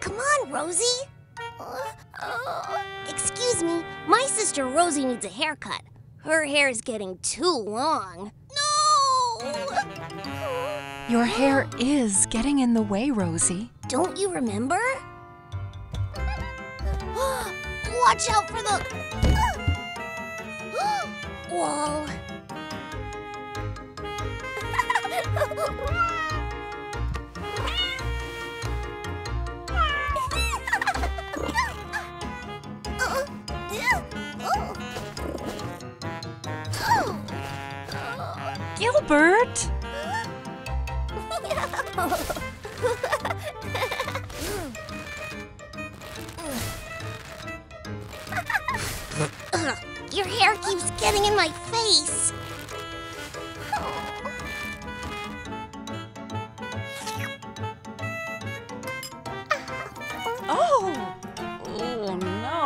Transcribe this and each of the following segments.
Come on, Rosie. Excuse me, my sister Rosie needs a haircut. Her hair is getting too long. No! Your hair is getting in the way, Rosie. Don't you remember? Watch out for the wall. Gilbert! Your hair keeps getting in my face. Oh no.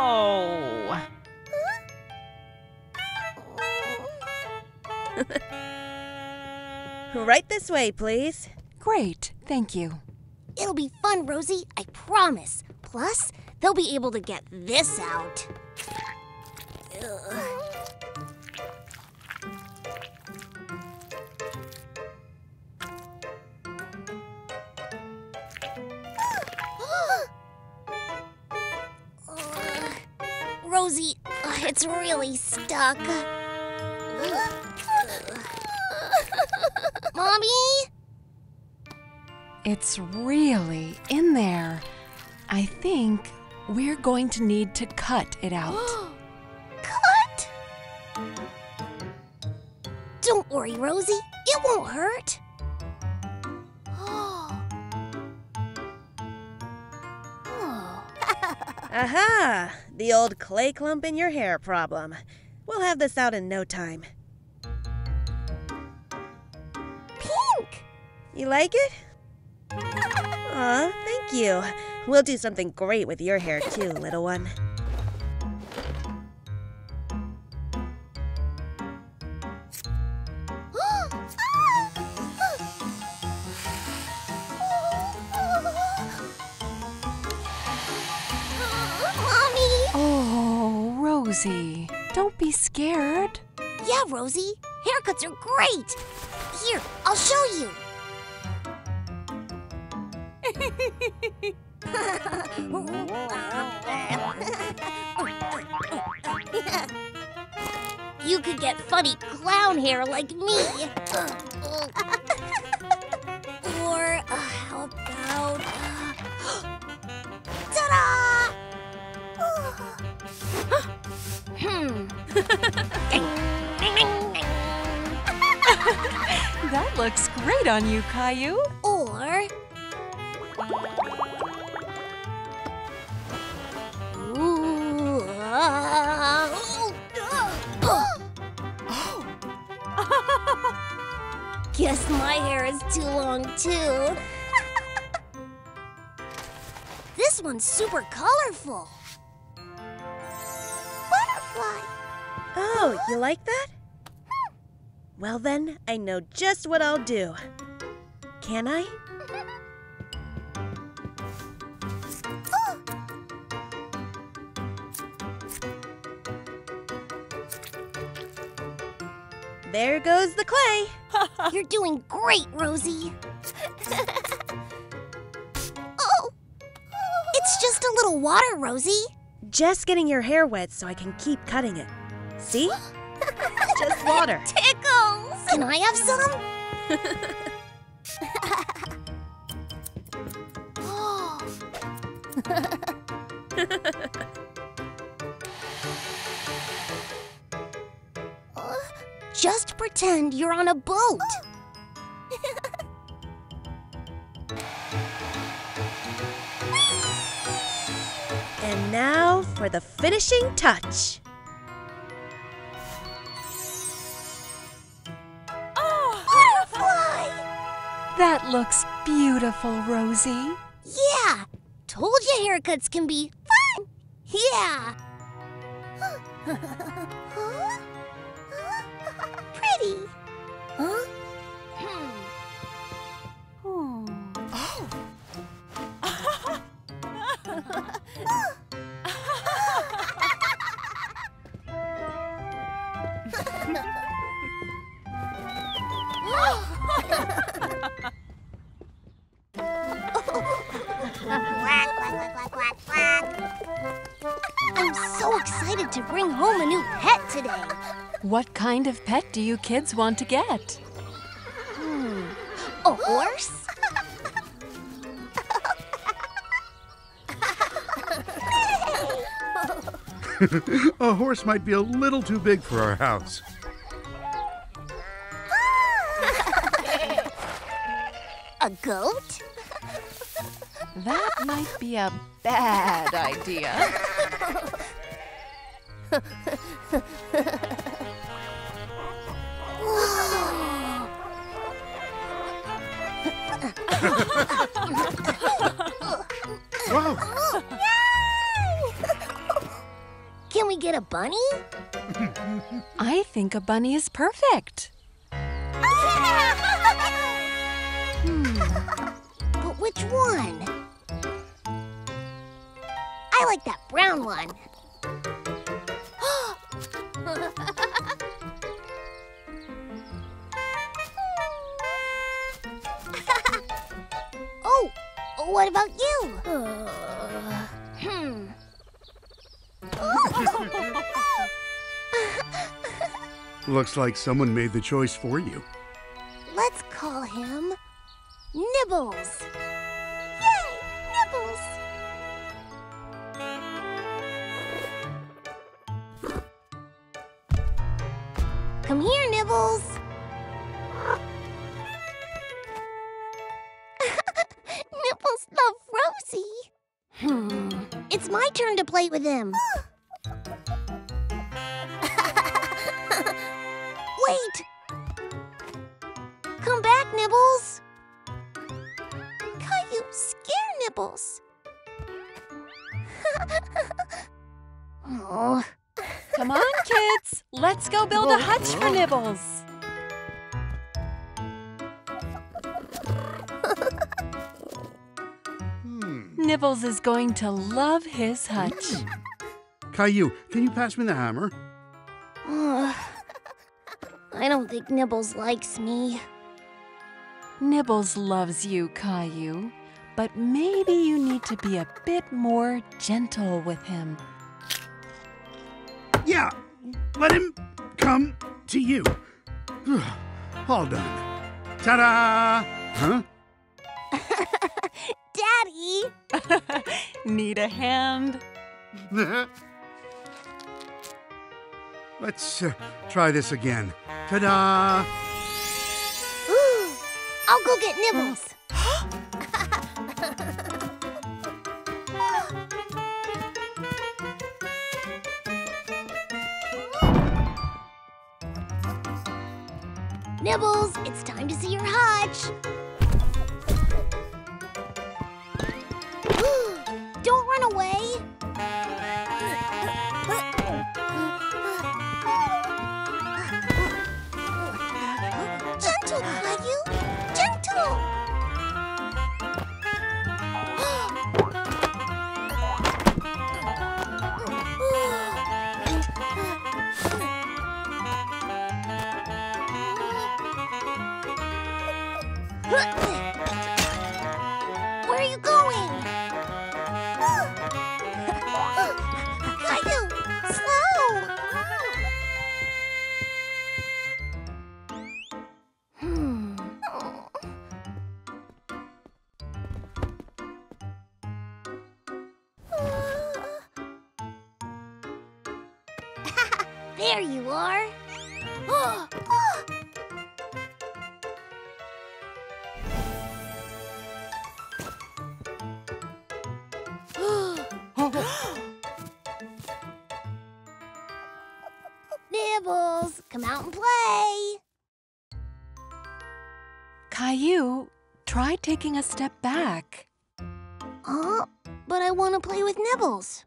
Right this way, please. Great, thank you. It'll be fun, Rosie, I promise. Plus, they'll be able to get this out. Rosie, it's really stuck. Mommy? It's really in there. I think we're going to need to cut it out. Cut? Don't worry, Rosie. It won't hurt. Aha! The old clay clump in your hair problem. We'll have this out in no time. Pink! You like it? Aw, thank you. We'll do something great with your hair too, little one. Oh, Rosie, don't be scared. Yeah, Rosie, haircuts are great. Here, I'll show you. You could get funny clown hair like me. Or how about... Ta-da! That looks great on you, Caillou. Or... Guess my hair is too long, too. This one's super colorful. Butterfly. Oh, you like that? Well then, I know just what I'll do. Can I? There goes the clay. You're doing great, Rosie. Oh, it's just a little water, Rosie. Just getting your hair wet so I can keep cutting it. See? Just water. Tickles. Can I have some? Just pretend you're on a boat. And now for the finishing touch. Oh, butterfly! That looks beautiful, Rosie. Yeah, told you haircuts can be fun. Yeah. Huh? Pretty. Huh? Hmm. Oh. I'm so excited to bring home a new pet today. What kind of pet do you kids want to get? A horse? A horse might be a little too big for our house. A goat? That might be a bad idea. Wow. Can we get a bunny? I think a bunny is perfect. But which one? I like that brown one. Oh, what about you? Looks like someone made the choice for you. Let's call him Nibbles. Come here, Nibbles. Nibbles loves Rosie. It's my turn to play with him. Wait. Come back, Nibbles. Caillou scared Nibbles. Oh. Come on, kids. Let's go build a hutch for Nibbles. Nibbles is going to love his hutch. Caillou, can you pass me the hammer? I don't think Nibbles likes me. Nibbles loves you, Caillou, but maybe you need to be a bit more gentle with him. Yeah, let him come to you. All done. Ta-da! Huh? Daddy! Need a hand? Let's try this again. Ta-da! I'll go get Nibbles. Nibbles, it's time to see your hutch. Don't run away. Gentle, Caillou. Gentle. Where are you going? Caillou, slow! There you are. Nibbles, come out and play. Caillou, try taking a step back. But I want to play with Nibbles.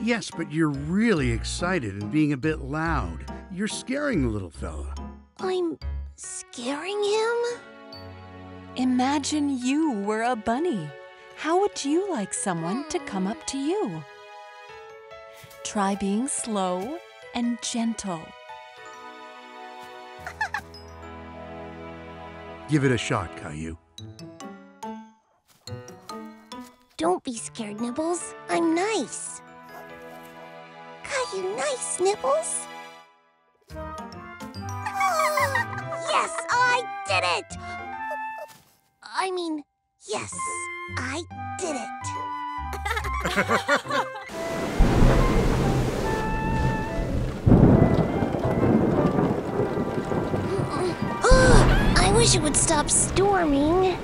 Yes, but you're really excited and being a bit loud. You're scaring the little fella. I'm scaring him? Imagine you were a bunny. How would you like someone to come up to you? Try being slow and gentle. Give it a shot, Caillou. Don't be scared, Nibbles. I'm nice. Caillou, nice, Nibbles. Yes, I did it! I mean, yes, I did it. I wish it would stop storming.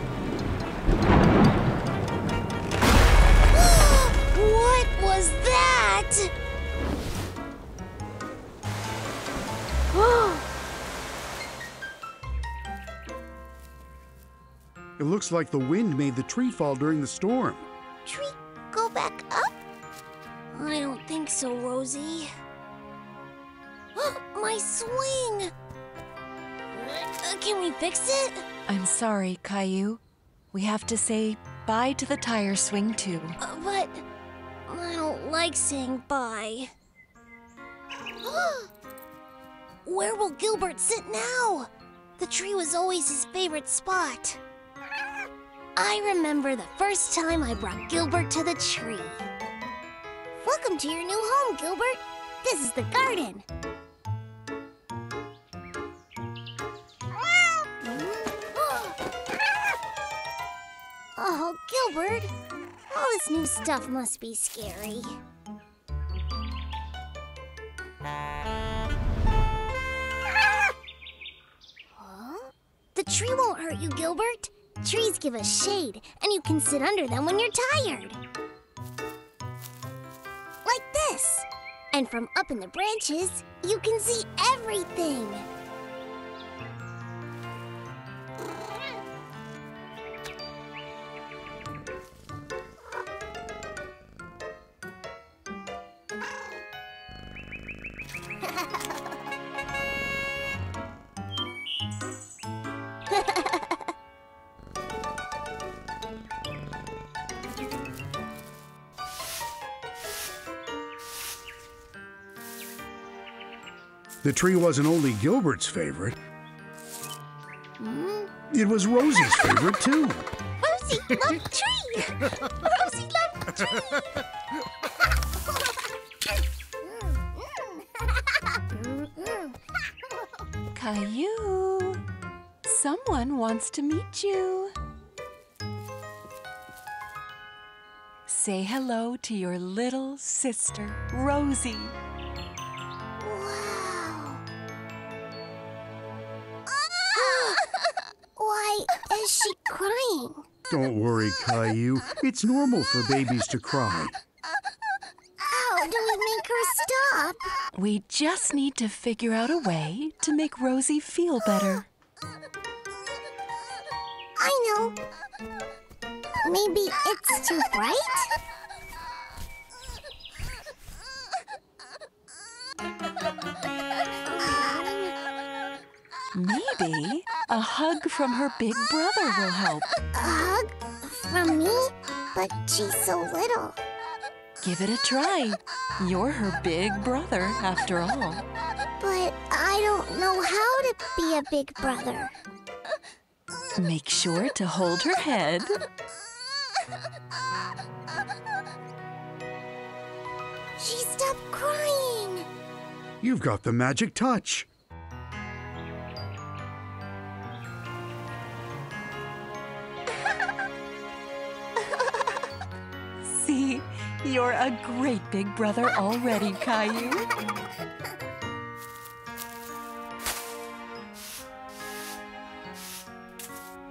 What was that? It looks like the wind made the tree fall during the storm. Tree go back up? I don't think so, Rosie. My swing! Can we fix it? I'm sorry, Caillou. We have to say bye to the tire swing, too. But I don't like saying bye. Where will Gilbert sit now? The tree was always his favorite spot. I remember the first time I brought Gilbert to the tree. Welcome to your new home, Gilbert. This is the garden. Oh, Gilbert, all this new stuff must be scary. Huh? The tree won't hurt you, Gilbert. Trees give us shade, and you can sit under them when you're tired. Like this. And from up in the branches, you can see everything. The tree wasn't only Gilbert's favorite. It was Rosie's favorite, too. Rosie loved tree! Rosie loved tree! Caillou, someone wants to meet you. Say hello to your little sister, Rosie. Don't worry, Caillou. It's normal for babies to cry. How do we make her stop? We just need to figure out a way to make Rosie feel better. I know. Maybe it's too bright? Maybe a hug from her big brother will help. A hug from me? But she's so little. Give it a try. You're her big brother, after all. But I don't know how to be a big brother. Make sure to hold her head. She stopped crying. You've got the magic touch. You're a great big brother already, Caillou.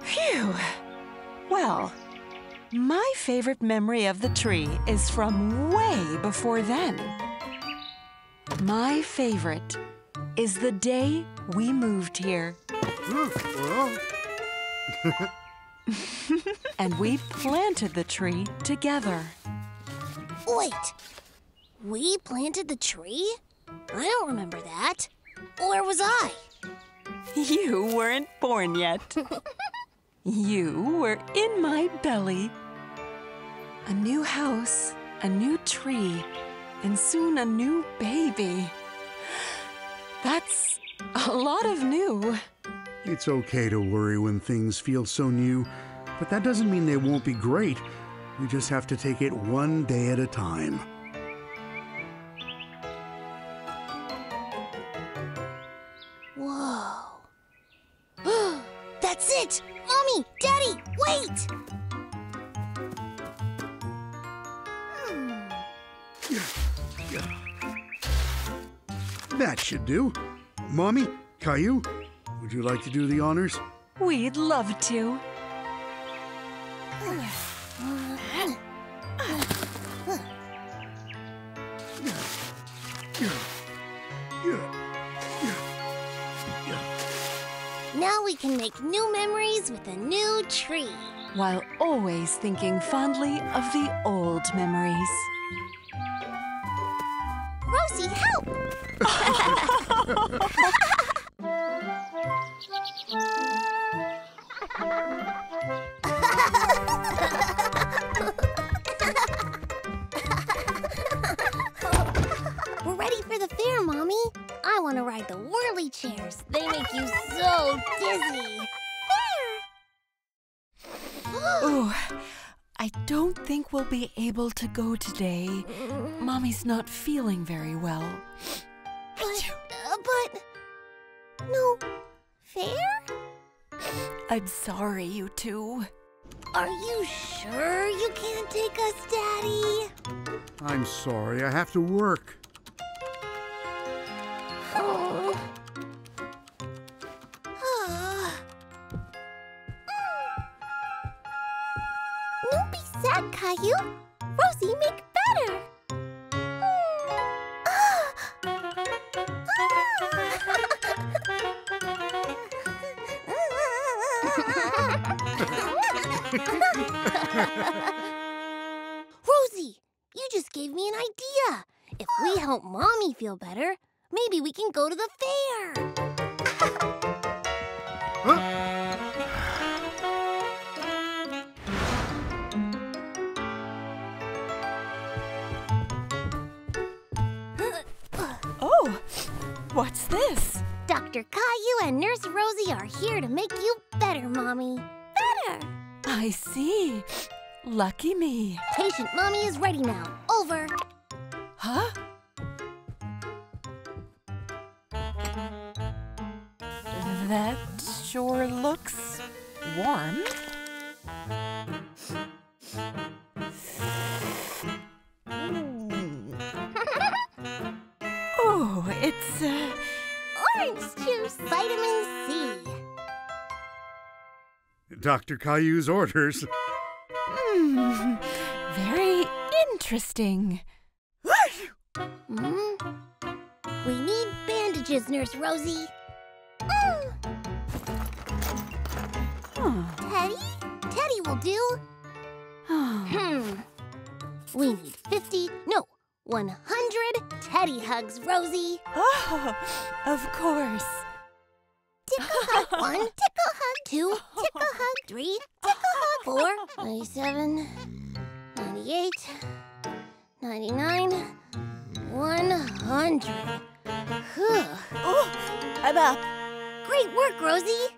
Phew. Well, my favorite memory of the tree is from way before then. My favorite is the day we moved here. And we planted the tree together. Wait, We planted the tree? I don't remember that. Or was I? You weren't born yet. You were in my belly. A new house, a new tree, and soon a new baby. That's a lot of new. It's okay to worry when things feel so new, but that doesn't mean they won't be great. We just have to take it one day at a time. Whoa. That's it! Mommy! Daddy! Wait! That should do. Mommy, Caillou, would you like to do the honors? We'd love to. Now we can make new memories with a new tree. While always thinking fondly of the old memories. Rosie, help! We're ready for the fair, Mommy. I want to ride the whirly chairs. They make you so dizzy. Ooh, I don't think we'll be able to go today. Mommy's not feeling very well. But... no... fair? I'm sorry, you two. Are you sure you can't take us, Daddy? I'm sorry, I have to work. Oh. Don't be sad, Caillou. Rosie, make better. Rosie, you just gave me an idea. If we help Mommy feel better, maybe we can go to the fair. Oh, what's this? Dr. Caillou and Nurse Rosie are here to make you better, Mommy. Better! I see. Lucky me. Patient Mommy is ready now. Over. Huh? That sure looks warm. Oh, it's orange juice, vitamin C. Dr. Caillou's orders. Very interesting. We need bandages, Nurse Rosie. Teddy? Teddy will do. We need 100 Teddy hugs, Rosie. Oh, of course. Tickle hug 1, tickle hug 2, tickle hug 3, tickle hug 4, 97, 98, 99, 100. Oh, I'm up. Great work, Rosie.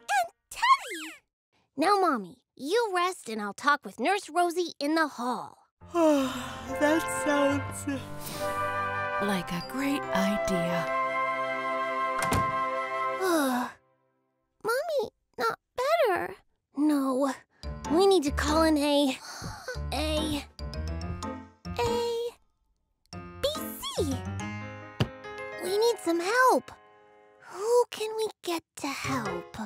Now, Mommy, you rest and I'll talk with Nurse Rosie in the hall. Oh, that sounds like a great idea. Mommy, not better. No, we need to call in BC. We need some help. Who can we get to help?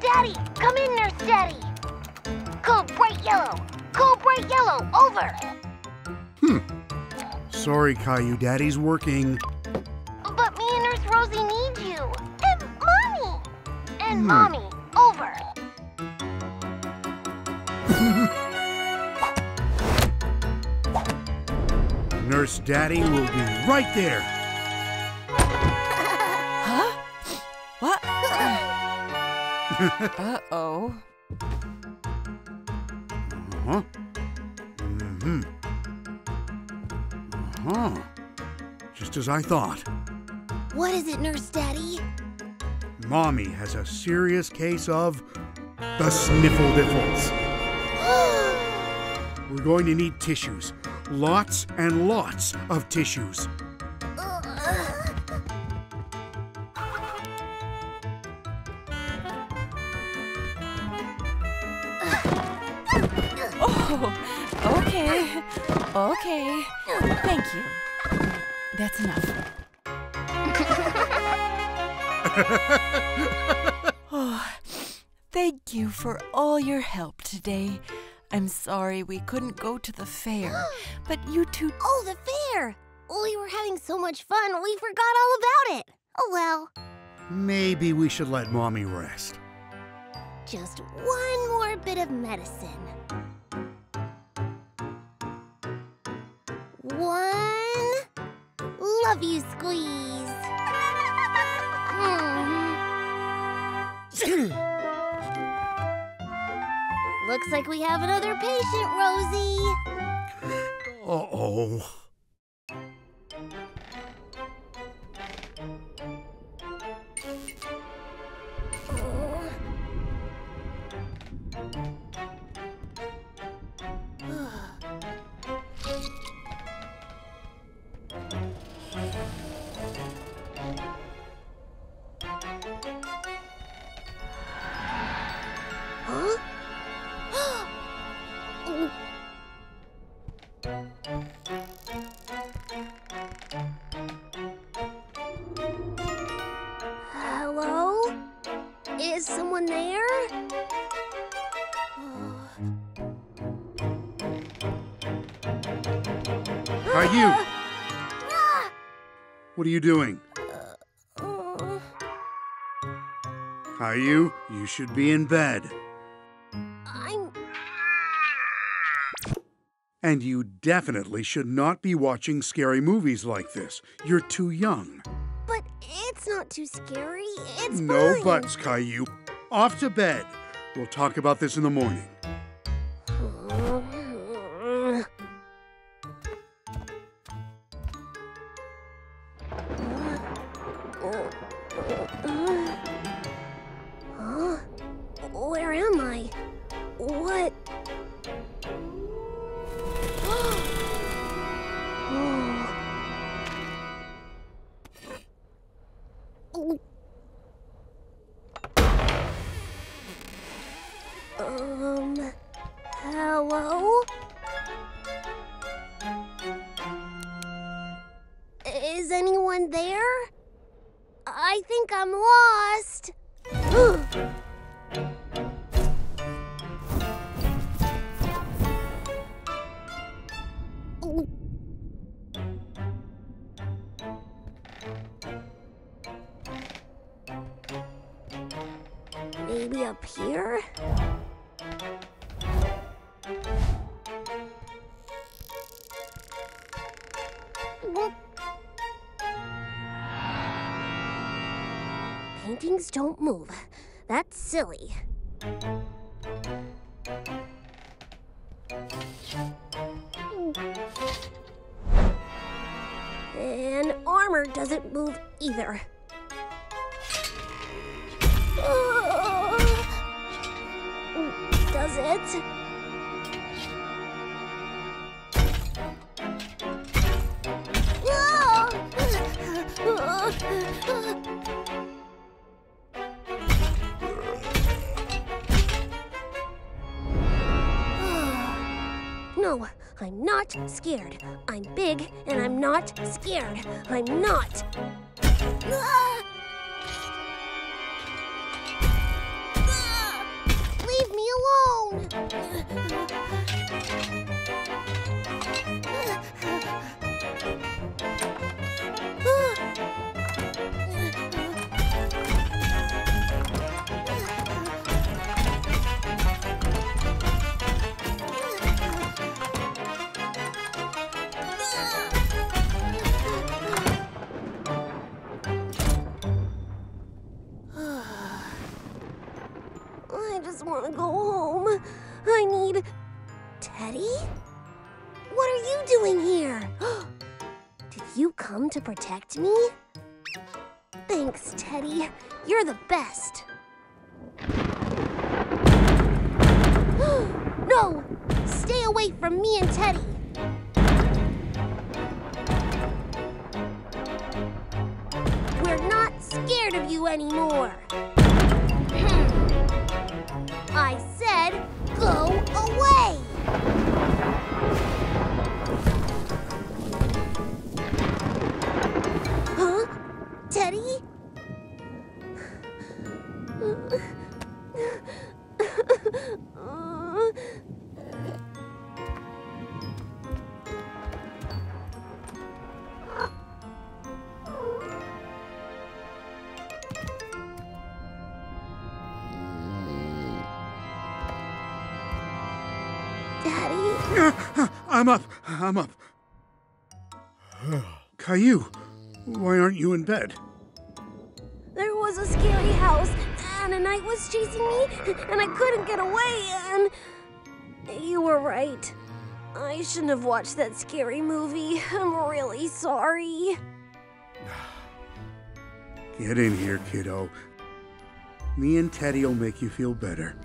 Daddy, come in, Nurse Daddy. Code bright yellow, over. Sorry, Caillou, Daddy's working. But me and Nurse Rosie need you. And Mommy, over. Nurse Daddy will be right there. Huh? What? Uh-oh. Uh-huh. Mm-hmm. Uh-huh. Just as I thought. What is it, Nurse Daddy? Mommy has a serious case of the snifflediffles. We're going to need tissues. Lots and lots of tissues. Oh, okay. Okay. Thank you. That's enough. Oh, thank you for all your help today. I'm sorry we couldn't go to the fair, but you two... Oh, the fair! We were having so much fun, we forgot all about it. Oh, well. Maybe we should let Mommy rest. Just one more bit of medicine. One... Love you, squeeze. Mm-hmm. Looks like we have another patient, Rosie. Uh-oh. What are you doing? Caillou, you should be in bed. I'm... And you definitely should not be watching scary movies like this. You're too young. But it's not too scary. It's no fine. Buts, Caillou. Off to bed. We'll talk about this in the morning. Hello? Is anyone there? I think I'm lost. Maybe up here? Paintings don't move. That's silly. And armor doesn't move either. Does it? No, I'm not scared. I'm big and I'm not scared. I'm not. Leave me alone. just want to go home. I need... Teddy? What are you doing here? Did you come to protect me? Thanks, Teddy. You're the best. No! Stay away from me and Teddy. We're not scared of you anymore. I said, go away. Huh? Teddy? I'm up. Caillou, why aren't you in bed? There was a scary house, and a knight was chasing me, and I couldn't get away, and... You were right. I shouldn't have watched that scary movie. I'm really sorry. Get in here, kiddo. Me and Teddy will make you feel better.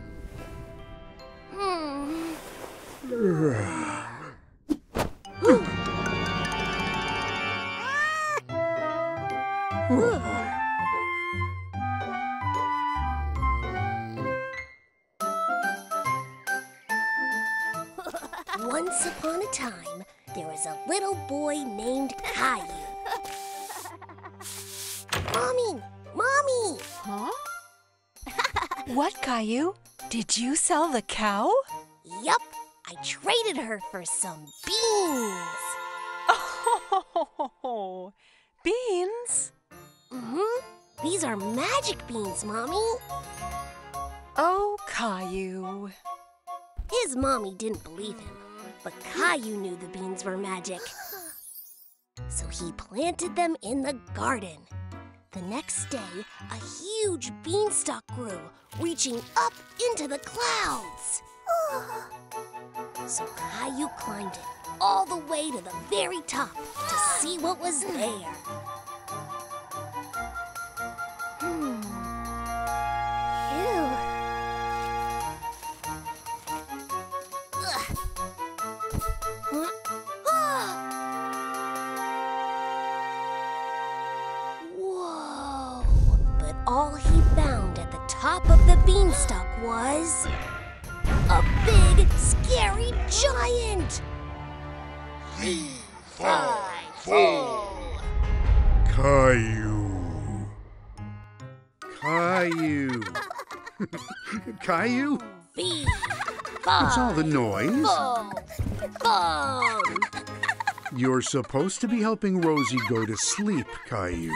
Once upon a time, there was a little boy named Caillou. Mommy! Mommy! Huh? What, Caillou? Did you sell the cow? Yup. I traded her for some beans. Oh, beans? Mm-hmm. These are magic beans, Mommy. Oh, Caillou. His mommy didn't believe him, but Caillou knew the beans were magic. So he planted them in the garden. The next day, a huge beanstalk grew, reaching up into the clouds. So Caillou climbed it all the way to the very top to see what was there. Whoa! But all he found at the top of the beanstalk was... a big, scary giant! Caillou! Caillou! Caillou? What's all the noise? You're supposed to be helping Rosie go to sleep, Caillou.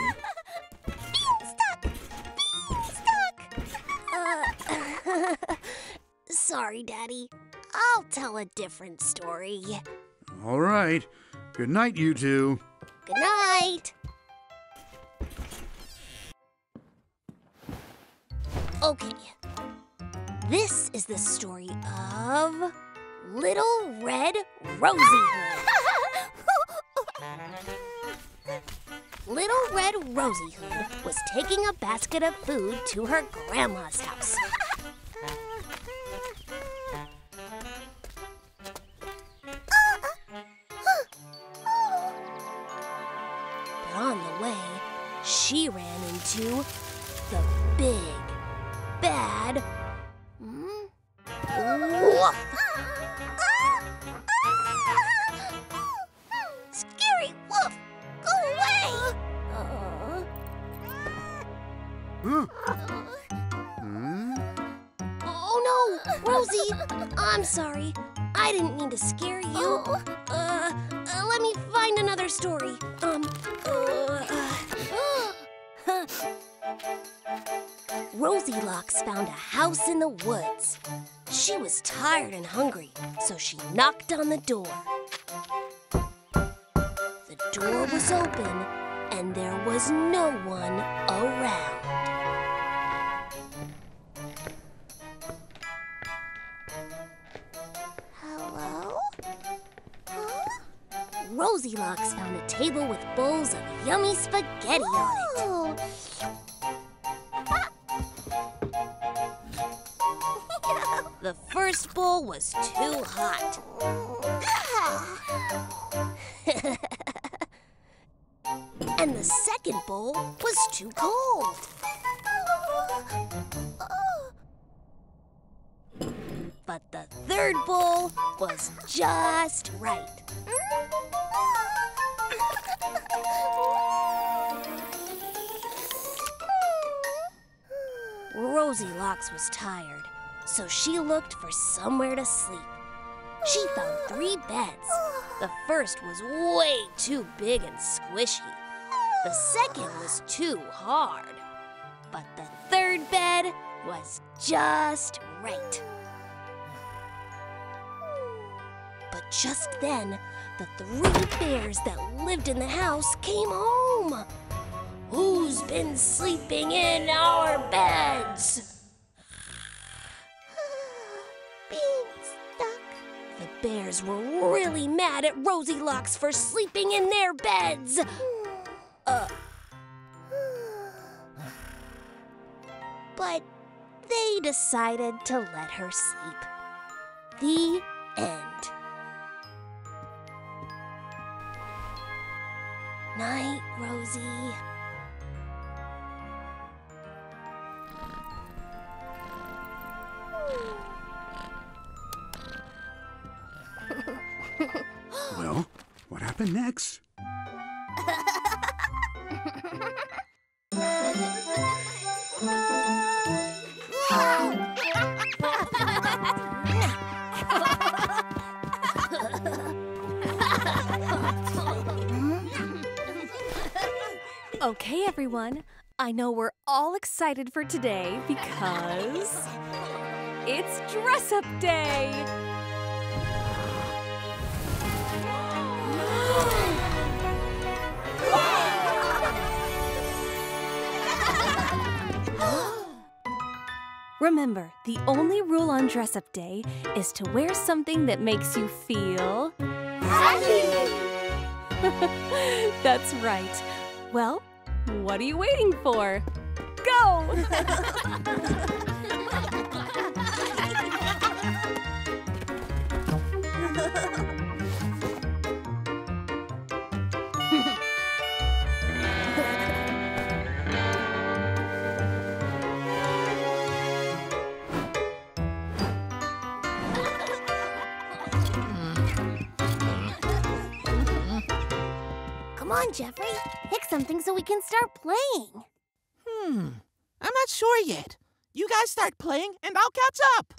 Sorry, Daddy. I'll tell a different story. All right. Good night, you two. Good night. Okay. This is the story of Little Red Rosie. Little Red Rosie Hood was taking a basket of food to her grandma's house. She ran into the big, bad wolf. Scary wolf, go away! Oh no, Rosie, I'm sorry. I didn't mean to scare you. Let me find another story. Rosie Locks found a house in the woods. She was tired and hungry, so she knocked on the door. The door was open, and there was no one around. Goldilocks found a table with bowls of yummy spaghetti on it. The first bowl was too hot. And the second bowl was too cold. But the third bowl was just right. Goldilocks was tired, so she looked for somewhere to sleep. She found 3 beds. The first was way too big and squishy. The second was too hard. But the third bed was just right. But just then, the 3 bears that lived in the house came home. Who's been sleeping in our beds? Being stuck. The bears were really mad at Goldilocks for sleeping in their beds. But they decided to let her sleep. The end. Night, Rosie. Well, what happened next? Okay, everyone. I know we're all excited for today because it's dress-up day! Remember, the only rule on dress-up day is to wear something that makes you feel happy! That's right. Well, what are you waiting for? Go! Come on, Jeffrey. Pick something so we can start playing. I'm not sure yet. You guys start playing and I'll catch up.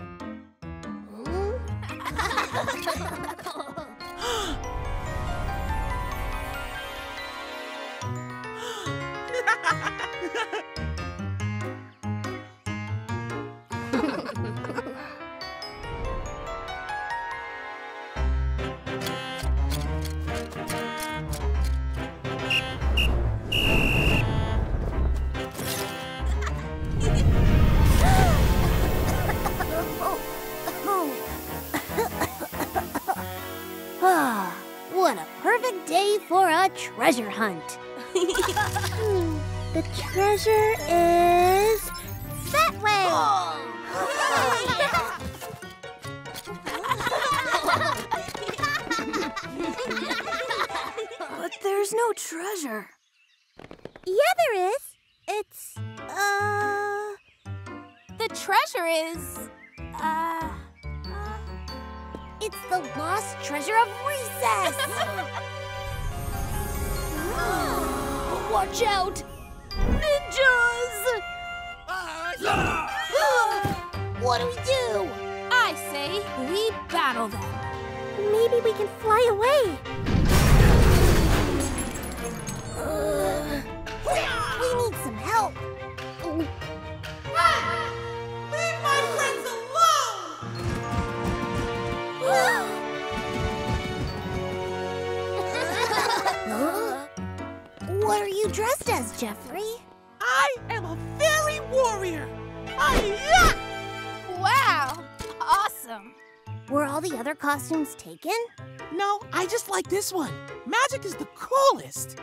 Day for a treasure hunt. The treasure is that way. But there's no treasure. Yeah, there is. It's the treasure is it's the lost treasure of recess. Watch out! Ninjas! What do we do? I say we battle them. Maybe we can fly away. We need some help. Leave my friends alone! What are you dressed as, Jeffrey? I am a fairy warrior! Wow! Awesome! Were all the other costumes taken? No, I just like this one. Magic is the coolest.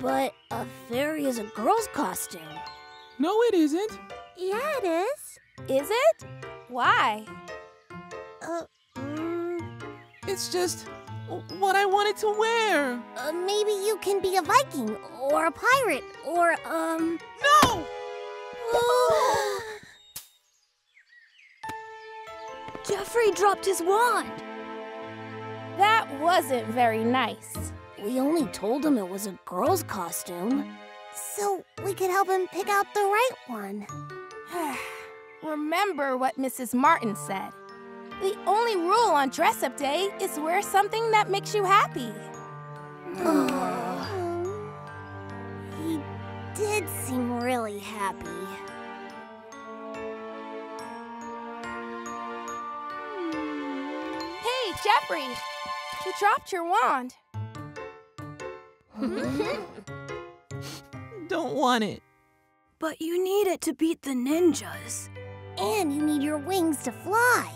But a fairy is a girl's costume. No, it isn't. Yeah, it is. Is it? Why? It's just what I wanted to wear. Maybe you can be a Viking or a pirate or, No! Jeffrey dropped his wand. That wasn't very nice. We only told him it was a girl's costume. So we could help him pick out the right one. Remember what Mrs. Martin said. The only rule on dress-up day is wear something that makes you happy. He did seem really happy. Hey, Jeffrey, you dropped your wand. Don't want it. But you need it to beat the ninjas. And you need your wings to fly.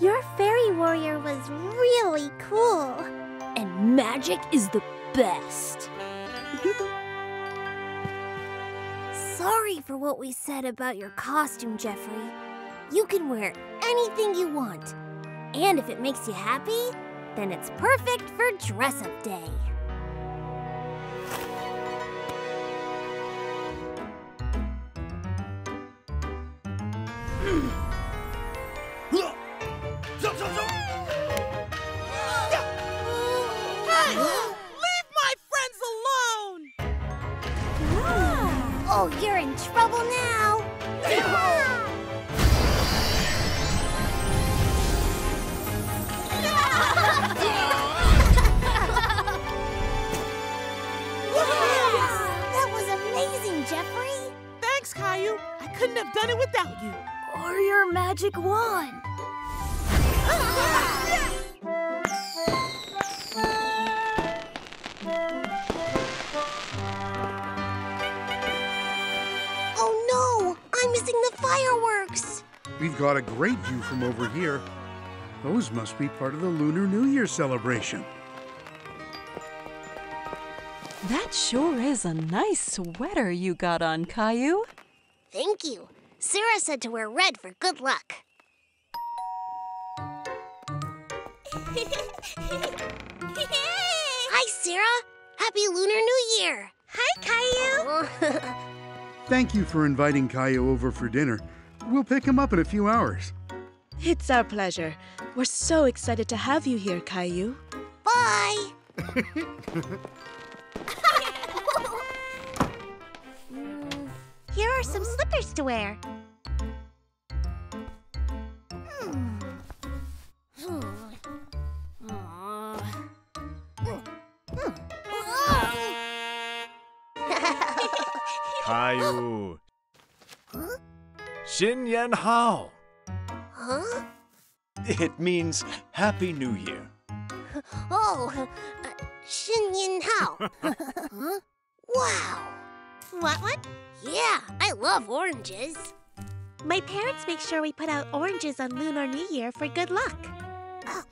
Your fairy warrior was really cool. And magic is the best. Sorry for what we said about your costume, Jeffrey. You can wear anything you want. And if it makes you happy, then it's perfect for dress-up day. You're in trouble now! That was amazing, Jeffrey! Thanks, Caillou! I couldn't have done it without you! Or your magic wand! Fireworks! We've got a great view from over here. Those must be part of the Lunar New Year celebration. That sure is a nice sweater you got on, Caillou. Thank you. Sarah said to wear red for good luck. Hi, Sarah. Happy Lunar New Year. Hi, Caillou. Thank you for inviting Caillou over for dinner. We'll pick him up in a few hours. It's our pleasure. We're so excited to have you here, Caillou. Bye! Here are some slippers to wear. Caillou. Huh? Xīn Nián Hǎo. Huh? It means Happy New Year. Oh, Xīn Nián Hǎo. Huh? Wow. What one? Yeah, I love oranges. My parents make sure we put out oranges on Lunar New Year for good luck. Oh.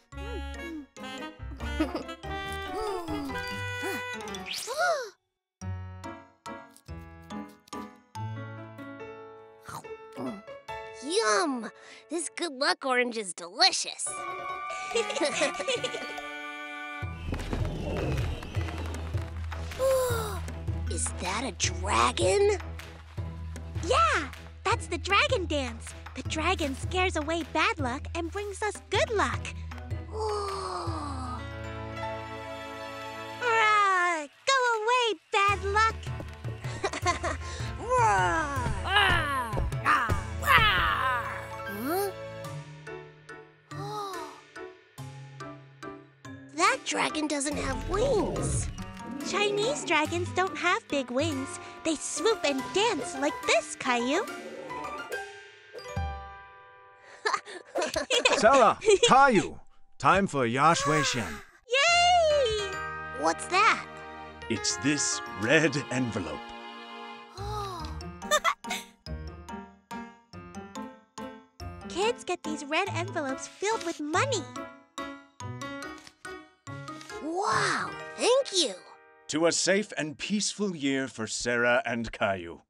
Yum! This good luck orange is delicious. Is that a dragon? Yeah, that's the dragon dance. The dragon scares away bad luck and brings us good luck. Roar! Go away, bad luck! Roar! Dragon doesn't have wings. Chinese dragons don't have big wings. They swoop and dance like this, Caillou. Sarah, Caillou, time for Yashui Shen. Yay! What's that? It's this red envelope. Kids get these red envelopes filled with money. Wow, thank you. To a safe and peaceful year for Sarah and Caillou.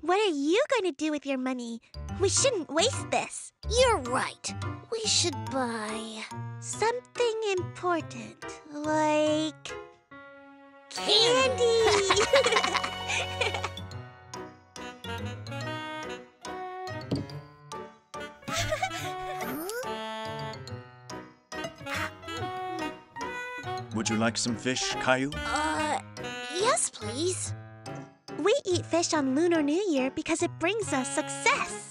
What are you going to do with your money? We shouldn't waste this. You're right. We should buy... something important, like... candy! Would you like some fish, Caillou? Yes, please. We eat fish on Lunar New Year because it brings us success.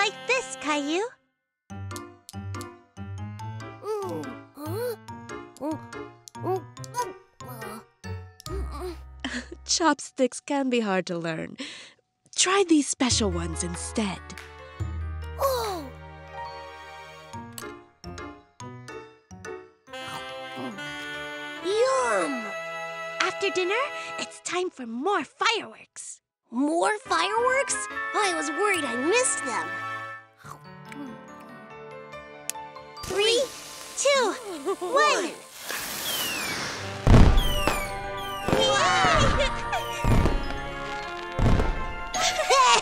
Like this, Caillou. Chopsticks can be hard to learn. Try these special ones instead. Oh. Yum! After dinner, it's time for more fireworks. More fireworks? I was worried I missed them. 3, 2, 1. Hey!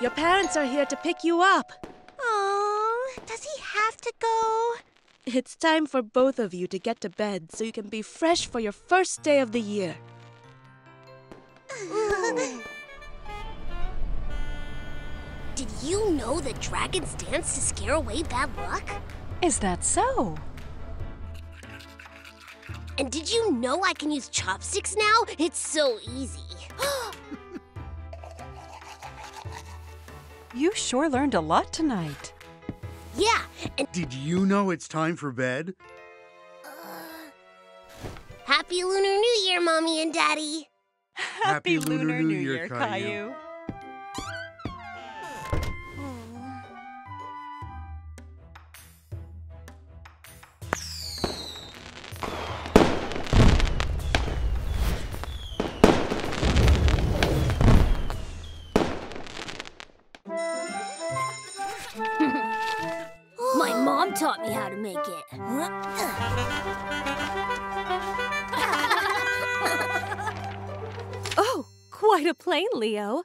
Your parents are here to pick you up. Oh, does he have to go? It's time for both of you to get to bed so you can be fresh for your first day of the year. Did you know that dragons dance to scare away bad luck? Is that so? And did you know I can use chopsticks now? It's so easy. You sure learned a lot tonight. Yeah, and... Did you know it's time for bed? Happy Lunar New Year, Mommy and Daddy. Happy Lunar New Year, Caillou. Taught me how to make it. Oh, quite a plane, Leo.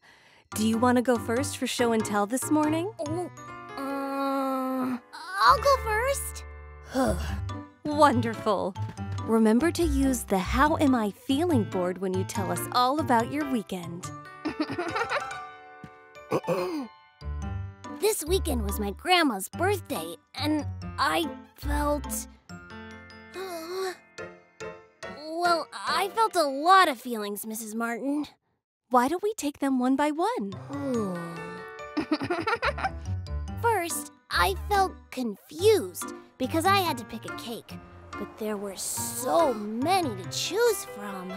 Do you want to go first for show and tell this morning? I'll go first. Wonderful. Remember to use the How Am I Feeling board when you tell us all about your weekend. This weekend was my grandma's birthday, and I felt... Well, I felt a lot of feelings, Mrs. Martin. Why don't we take them one by one? First, I felt confused because I had to pick a cake, but there were so many to choose from.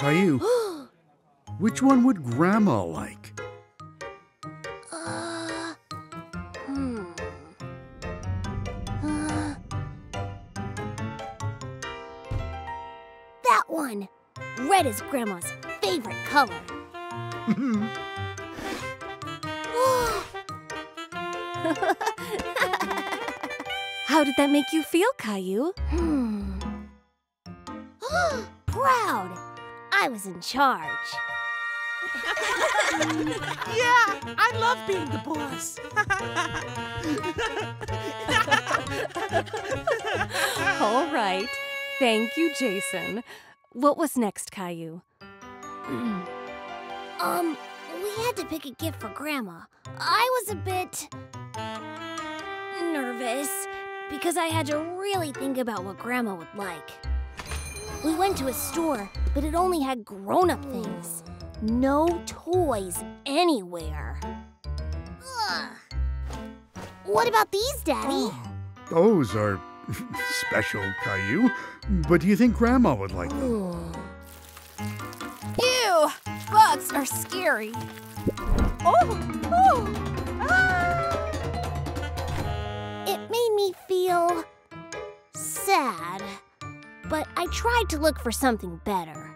Caillou, which one would Grandma like? That one! Red is Grandma's favorite color. How did that make you feel, Caillou? Proud! I was in charge. Yeah, I love being the boss. All right. Thank you, Jason. What was next, Caillou? We had to pick a gift for Grandma. I was a bit nervous because I had to really think about what Grandma would like. We went to a store, but it only had grown-up things. No toys anywhere. Ugh. What about these, Daddy? Those are special, Caillou. But do you think Grandma would like them? Ew! Bugs are scary. Ah! It made me feel sad, but I tried to look for something better.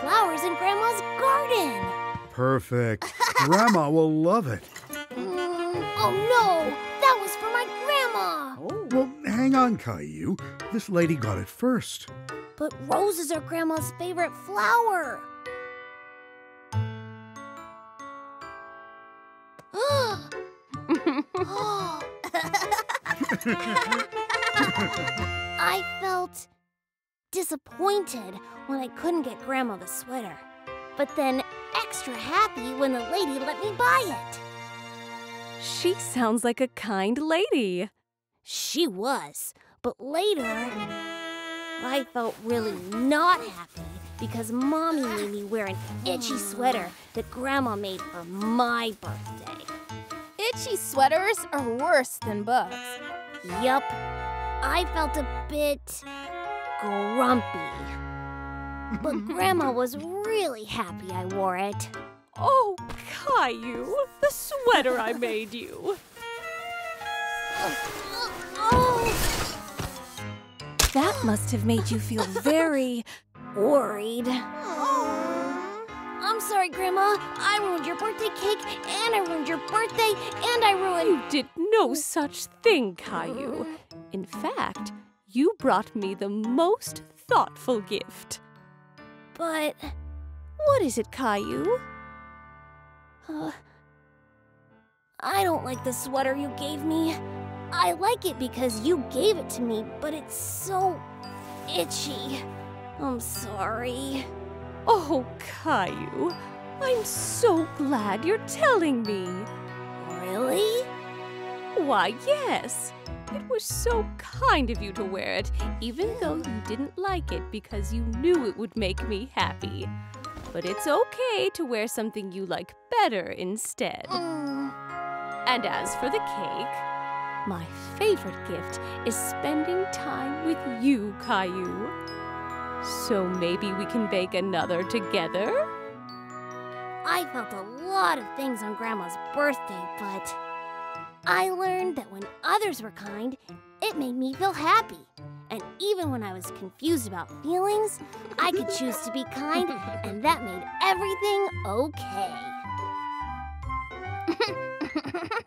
Flowers in Grandma's garden. Perfect. Grandma will love it. Oh no, that was for my grandma. Oh. Well, hang on, Caillou. This lady got it first. But roses are Grandma's favorite flower. I felt disappointed when I couldn't get Grandma the sweater, but then extra happy when the lady let me buy it. She sounds like a kind lady. She was, but later I felt really not happy because Mommy made me wear an itchy sweater that Grandma made for my birthday. Itchy sweaters are worse than bugs. Yup. I felt a bit grumpy. But Grandma was really happy I wore it. Oh, Caillou, the sweater I made you. That must have made you feel very worried. Oh. I'm sorry, Grandma. I ruined your birthday cake, and I ruined your birthday, and I ruined... You did no such thing, Caillou. In fact, you brought me the most thoughtful gift. But what is it, Caillou? I don't like the sweater you gave me. I like it because you gave it to me, but it's so itchy. I'm sorry. Oh, Caillou, I'm so glad you're telling me. Really? Why, yes. It was so kind of you to wear it, even though you didn't like it because you knew it would make me happy. But it's okay to wear something you like better instead. And as for the cake, my favorite gift is spending time with you, Caillou. So maybe we can bake another together? I felt a lot of things on Grandma's birthday, but I learned that when others were kind, it made me feel happy. And even when I was confused about feelings, I could choose to be kind, and that made everything okay.